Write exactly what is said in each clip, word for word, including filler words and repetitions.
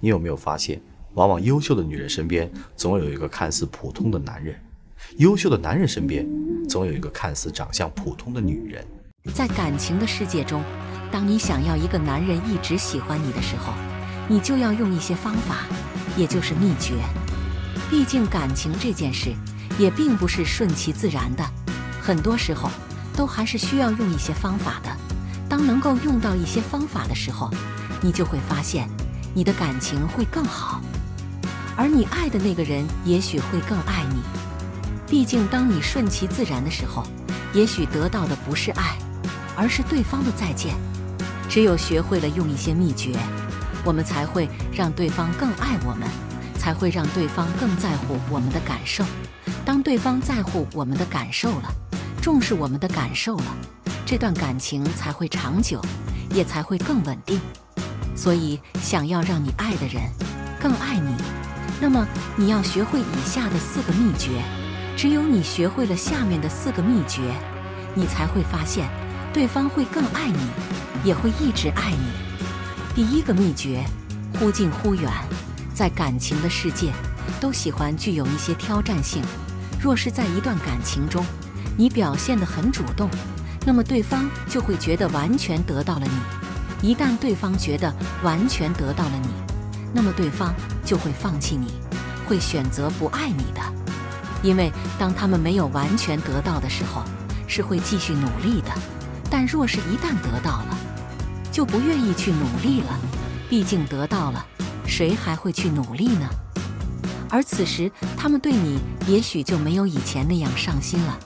你有没有发现，往往优秀的女人身边总有一个看似普通的男人，优秀的男人身边总有一个看似长相普通的女人。在感情的世界中，当你想要一个男人一直喜欢你的时候，你就要用一些方法，也就是秘诀。毕竟感情这件事也并不是顺其自然的，很多时候都还是需要用一些方法的。当能够用到一些方法的时候，你就会发现你的感情会更好，而你爱的那个人也许会更爱你。毕竟当你顺其自然的时候，也许得到的不是爱，而是对方的再见。只有学会了用一些秘诀，我们才会让对方更爱我们，才会让对方更在乎我们的感受。当对方在乎我们的感受了，重视我们的感受了，这段感情才会长久，也才会更稳定。所以想要让你爱的人更爱你，那么你要学会以下的四个秘诀。只有你学会了下面的四个秘诀，你才会发现对方会更爱你，也会一直爱你。第一个秘诀，忽近忽远。在感情的世界，都喜欢具有一些挑战性。若是在一段感情中，你表现得很主动，那么对方就会觉得完全得到了你。一旦对方觉得完全得到了你，那么对方就会放弃你，会选择不爱你的。因为当他们没有完全得到的时候，是会继续努力的。但若是一旦得到了，就不愿意去努力了。毕竟得到了，谁还会去努力呢？而此时他们对你也许就没有以前那样上心了。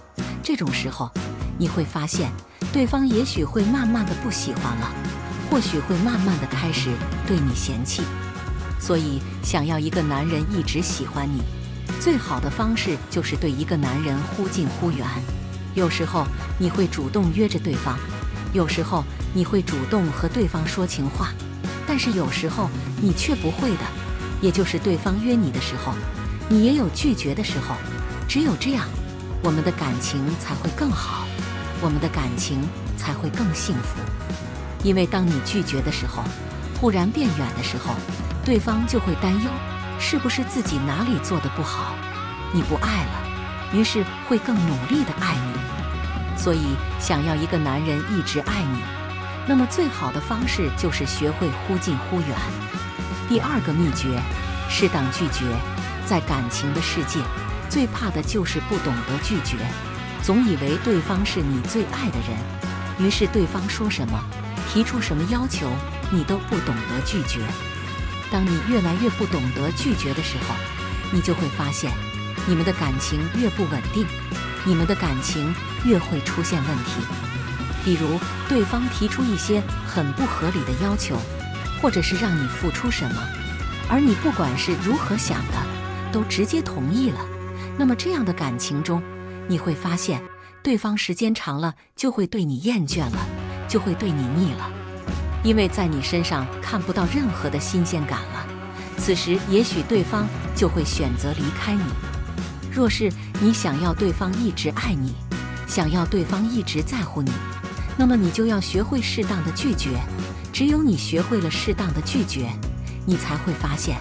这种时候你会发现，对方也许会慢慢的不喜欢了，或许会慢慢的开始对你嫌弃。所以想要一个男人一直喜欢你，最好的方式就是对一个男人忽近忽远。有时候你会主动约着对方，有时候你会主动和对方说情话，但是有时候你却不会的，也就是对方约你的时候，你也有拒绝的时候。只有这样，我们的感情才会更好，我们的感情才会更幸福。因为当你拒绝的时候，忽然变远的时候，对方就会担忧是不是自己哪里做得不好，你不爱了，于是会更努力的爱你。所以想要一个男人一直爱你，那么最好的方式就是学会忽近忽远。第二个秘诀，适当拒绝。在感情的世界，最怕的就是不懂得拒绝，总以为对方是你最爱的人，于是对方说什么提出什么要求，你都不懂得拒绝。当你越来越不懂得拒绝的时候，你就会发现你们的感情越不稳定，你们的感情越会出现问题。比如对方提出一些很不合理的要求，或者是让你付出什么，而你不管是如何想的，都直接同意了。那么这样的感情中，你会发现对方时间长了就会对你厌倦了，就会对你腻了，因为在你身上看不到任何的新鲜感了。此时也许对方就会选择离开你。若是你想要对方一直爱你，想要对方一直在乎你，那么你就要学会适当的拒绝。只有你学会了适当的拒绝，你才会发现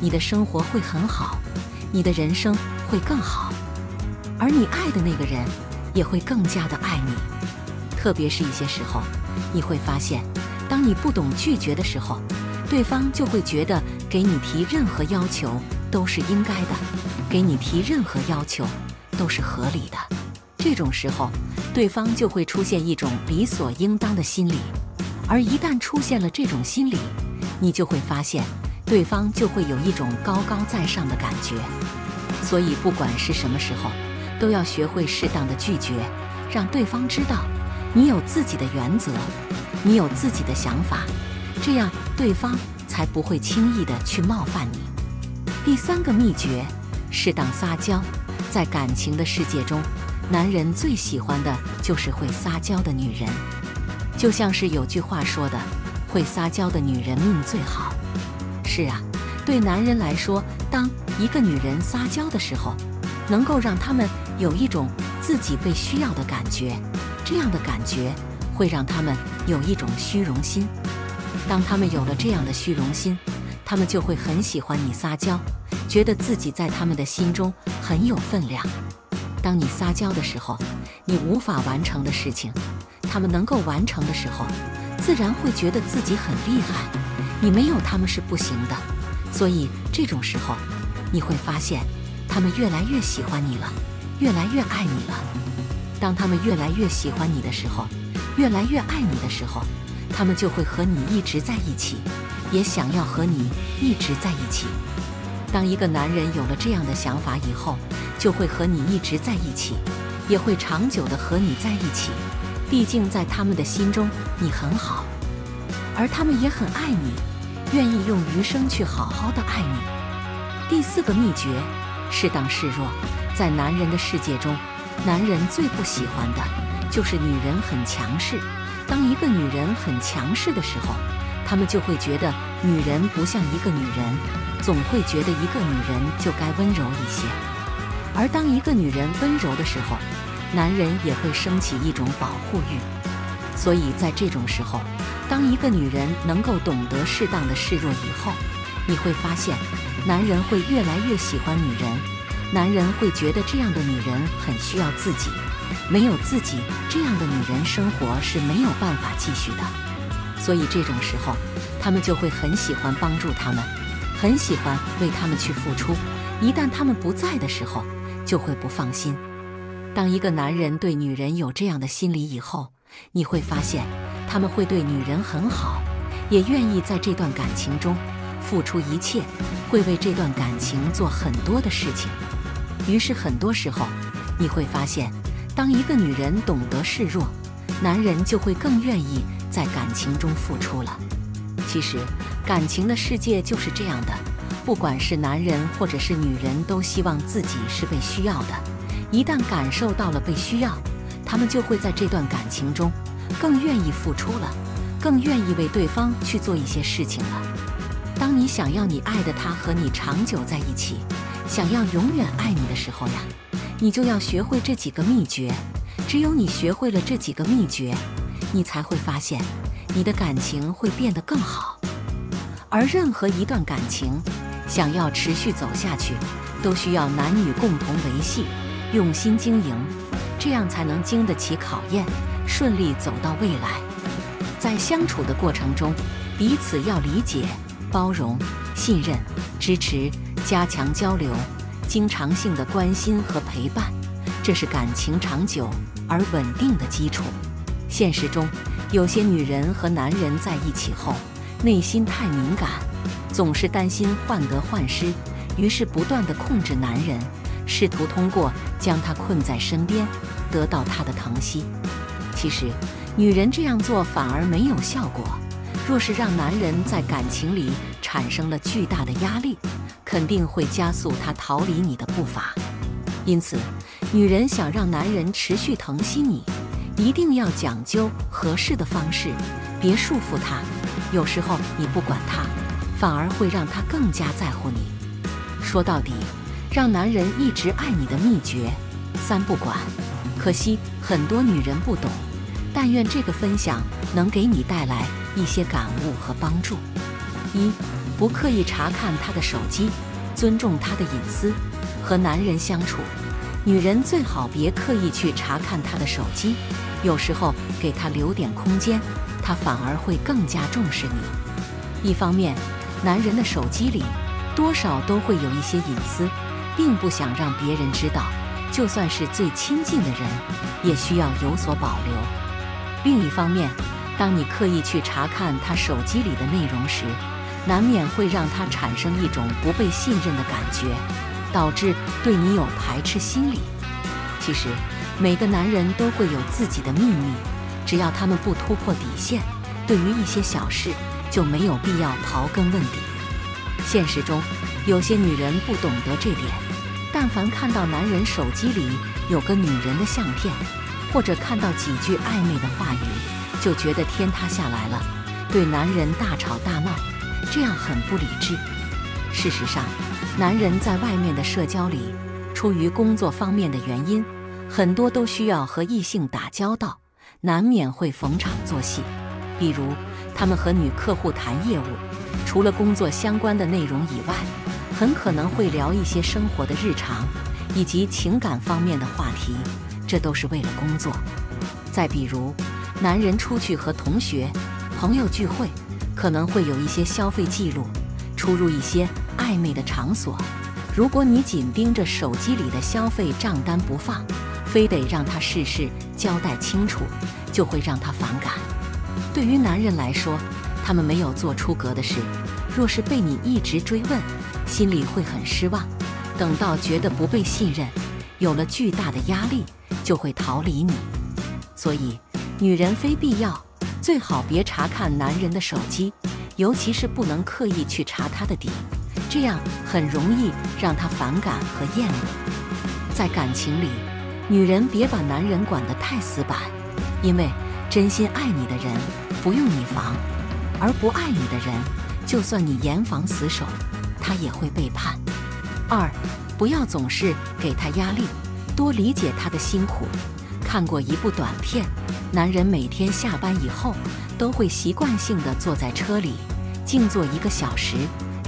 你的生活会很好，你的人生会更好，而你爱的那个人也会更加的爱你。特别是一些时候，你会发现当你不懂拒绝的时候，对方就会觉得给你提任何要求都是应该的，给你提任何要求都是合理的。这种时候对方就会出现一种理所应当的心理，而一旦出现了这种心理，你就会发现对方就会有一种高高在上的感觉。所以不管是什么时候，都要学会适当的拒绝，让对方知道你有自己的原则，你有自己的想法，这样对方才不会轻易的去冒犯你。第三个秘诀，适当撒娇。在感情的世界中，男人最喜欢的就是会撒娇的女人。就像是有句话说的，会撒娇的女人命最好。是啊，对男人来说，当一个女人撒娇的时候，能够让他们有一种自己被需要的感觉，这样的感觉会让他们有一种虚荣心。当他们有了这样的虚荣心，他们就会很喜欢你撒娇，觉得自己在他们的心中很有分量。当你撒娇的时候，你无法完成的事情，他们能够完成的时候，自然会觉得自己很厉害，你没有他们是不行的。所以这种时候，你会发现他们越来越喜欢你了，越来越爱你了。当他们越来越喜欢你的时候，越来越爱你的时候，他们就会和你一直在一起，也想要和你一直在一起。当一个男人有了这样的想法以后，就会和你一直在一起，也会长久的和你在一起。毕竟在他们的心中你很好，而他们也很爱你，愿意用余生去好好的爱你。第四个秘诀，适当示弱。在男人的世界中，男人最不喜欢的就是女人很强势。当一个女人很强势的时候，他们就会觉得女人不像一个女人，总会觉得一个女人就该温柔一些。而当一个女人温柔的时候，男人也会升起一种保护欲。所以在这种时候，当一个女人能够懂得适当的示弱以后，你会发现男人会越来越喜欢女人，男人会觉得这样的女人很需要自己，没有自己，这样的女人生活是没有办法继续的。所以这种时候，他们就会很喜欢帮助他们，很喜欢为他们去付出。一旦他们不在的时候，就会不放心。当一个男人对女人有这样的心理以后，你会发现他们会对女人很好，也愿意在这段感情中付出一切，会为这段感情做很多的事情。于是很多时候你会发现，当一个女人懂得示弱，男人就会更愿意在感情中付出了。其实感情的世界就是这样的，不管是男人或者是女人，都希望自己是被需要的。一旦感受到了被需要，他们就会在这段感情中更愿意付出了，更愿意为对方去做一些事情了。当你想要你爱的他和你长久在一起，想要永远爱你的时候呀，你就要学会这几个秘诀。只有你学会了这几个秘诀，你才会发现你的感情会变得更好。而任何一段感情想要持续走下去，都需要男女共同维系，用心经营，这样才能经得起考验，顺利走到未来。在相处的过程中，彼此要理解、包容、信任、支持，加强交流，经常性的关心和陪伴，这是感情长久而稳定的基础。现实中，有些女人和男人在一起后，内心太敏感，总是担心患得患失，于是不断地控制男人，试图通过将他困在身边，得到他的疼惜。其实，女人这样做反而没有效果。若是让男人在感情里产生了巨大的压力，肯定会加速他逃离你的步伐。因此，女人想让男人持续疼惜你，一定要讲究合适的方式，别束缚他。有时候你不管他，反而会让他更加在乎你。说到底，让男人一直爱你的秘诀，三不管。可惜很多女人不懂，但愿这个分享能给你带来一些感悟和帮助。一，不刻意查看他的手机，尊重他的隐私。和男人相处，女人最好别刻意去查看他的手机，有时候给他留点空间，他反而会更加重视你。一方面，男人的手机里多少都会有一些隐私，并不想让别人知道，就算是最亲近的人，也需要有所保留。另一方面，当你刻意去查看他手机里的内容时，难免会让他产生一种不被信任的感觉，导致对你有排斥心理。其实，每个男人都会有自己的秘密，只要他们不突破底线，对于一些小事就没有必要刨根问底。现实中，有些女人不懂得这点。但凡看到男人手机里有个女人的相片，或者看到几句暧昧的话语，就觉得天塌下来了，对男人大吵大闹，这样很不理智。事实上，男人在外面的社交里，出于工作方面的原因，很多都需要和异性打交道，难免会逢场作戏。比如他们和女客户谈业务，除了工作相关的内容以外，很可能会聊一些生活的日常以及情感方面的话题，这都是为了工作。再比如，男人出去和同学、朋友聚会，可能会有一些消费记录，出入一些暧昧的场所。如果你紧盯着手机里的消费账单不放，非得让他事事交代清楚，就会让他反感。对于男人来说，他们没有做出格的事，若是被你一直追问，心里会很失望。等到觉得不被信任，有了巨大的压力，就会逃离你。所以，女人非必要，最好别查看男人的手机，尤其是不能刻意去查他的底。这样很容易让他反感和厌恶。在感情里，女人别把男人管得太死板，因为真心爱你的人不用你防，而不爱你的人，就算你严防死守，他也会背叛。二，不要总是给他压力，多理解他的辛苦。看过一部短片，男人每天下班以后都会习惯性地坐在车里静坐一个小时。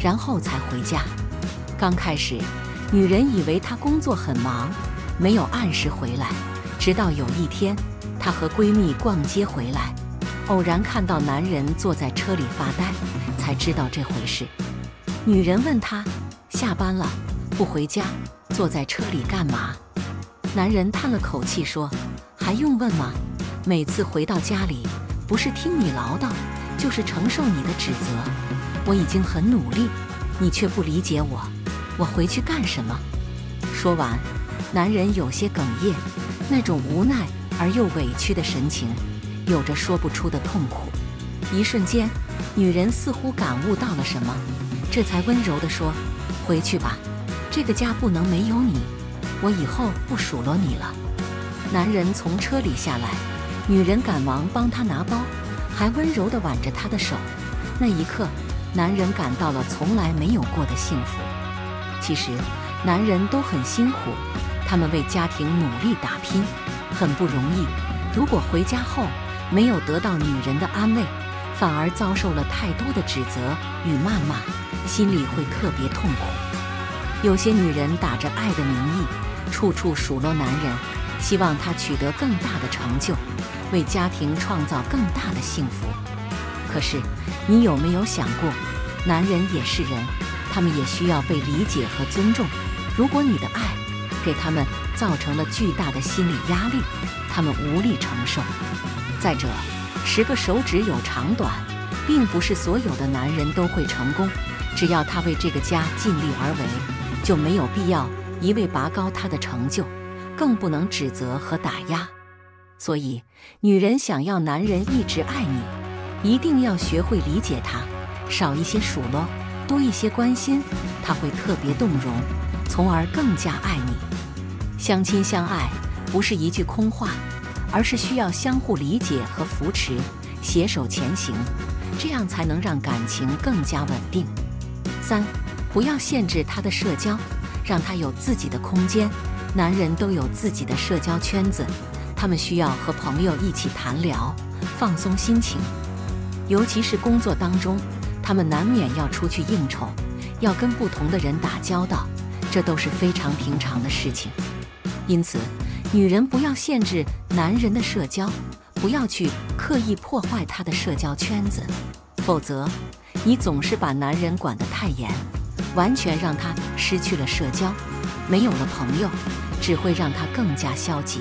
然后才回家。刚开始，女人以为她工作很忙，没有按时回来。直到有一天，她和闺蜜逛街回来，偶然看到男人坐在车里发呆，才知道这回事。女人问他：“下班了，不回家，坐在车里干嘛？”男人叹了口气说：“还用问吗？每次回到家里，不是听你唠叨，就是承受你的指责。我已经很努力，你却不理解我，我回去干什么？”说完，男人有些哽咽，那种无奈而又委屈的神情，有着说不出的痛苦。一瞬间，女人似乎感悟到了什么，这才温柔地说：“回去吧，这个家不能没有你，我以后不数落你了。”男人从车里下来，女人赶忙帮他拿包，还温柔地挽着他的手。那一刻，男人感到了从来没有过的幸福。其实，男人都很辛苦，他们为家庭努力打拼，很不容易。如果回家后没有得到女人的安慰，反而遭受了太多的指责与谩骂，心里会特别痛苦。有些女人打着爱的名义，处处数落男人，希望他取得更大的成就，为家庭创造更大的幸福。可是，你有没有想过，男人也是人，他们也需要被理解和尊重。如果你的爱给他们造成了巨大的心理压力，他们无力承受。再者，十个手指有长短，并不是所有的男人都会成功。只要他为这个家尽力而为，就没有必要一味拔高他的成就，更不能指责和打压。所以，女人想要男人一直爱你，一定要学会理解他，少一些数落，多一些关心，他会特别动容，从而更加爱你。相亲相爱不是一句空话，而是需要相互理解和扶持，携手前行，这样才能让感情更加稳定。三，不要限制他的社交，让他有自己的空间。男人都有自己的社交圈子，他们需要和朋友一起谈聊，放松心情。尤其是工作当中，他们难免要出去应酬，要跟不同的人打交道，这都是非常平常的事情。因此，女人不要限制男人的社交，不要去刻意破坏他的社交圈子，否则你总是把男人管得太严，完全让他失去了社交，没有了朋友，只会让他更加消极。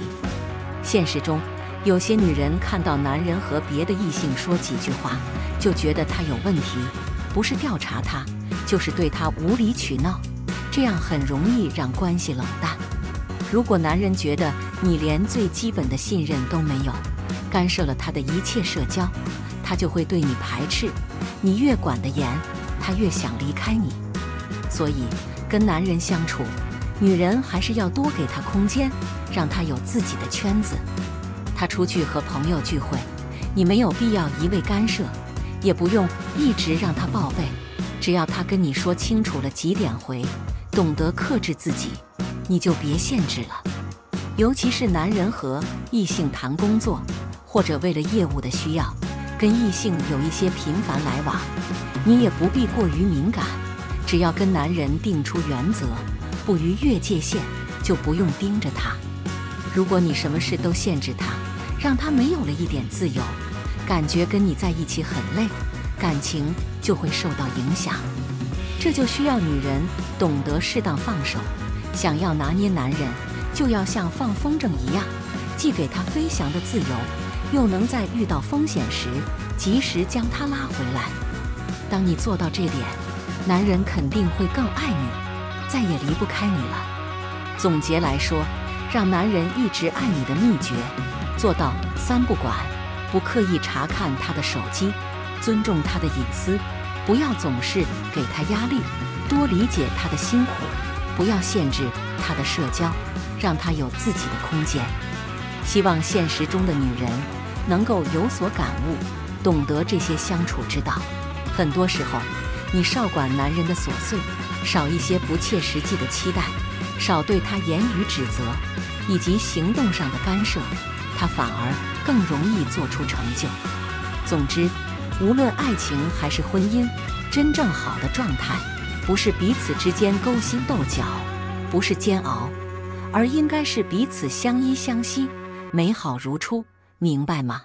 现实中，有些女人看到男人和别的异性说几句话，就觉得他有问题，不是调查他，就是对他无理取闹，这样很容易让关系冷淡。如果男人觉得你连最基本的信任都没有，干涉了他的一切社交，他就会对你排斥，你越管得严，他越想离开你。所以，跟男人相处，女人还是要多给他空间，让他有自己的圈子。他出去和朋友聚会，你没有必要一味干涉，也不用一直让他报备。只要他跟你说清楚了几点回，懂得克制自己，你就别限制了。尤其是男人和异性谈工作，或者为了业务的需要，跟异性有一些频繁来往，你也不必过于敏感，只要跟男人定出原则，不逾越界限，就不用盯着他。如果你什么事都限制他，让他没有了一点自由，感觉跟你在一起很累，感情就会受到影响。这就需要女人懂得适当放手，想要拿捏男人，就要像放风筝一样，既给他飞翔的自由，又能在遇到风险时及时将他拉回来。当你做到这点，男人肯定会更爱你，再也离不开你了。总结来说，让男人一直爱你的秘诀，做到三不管：不刻意查看他的手机，尊重他的隐私，不要总是给他压力，多理解他的辛苦，不要限制他的社交，让他有自己的空间。希望现实中的女人能够有所感悟，懂得这些相处之道。很多时候，你少管男人的琐碎，少一些不切实际的期待，少对他言语指责以及行动上的干涉，他反而更容易做出成就。总之，无论爱情还是婚姻，真正好的状态，不是彼此之间勾心斗角，不是煎熬，而应该是彼此相依相惜，美好如初，明白吗？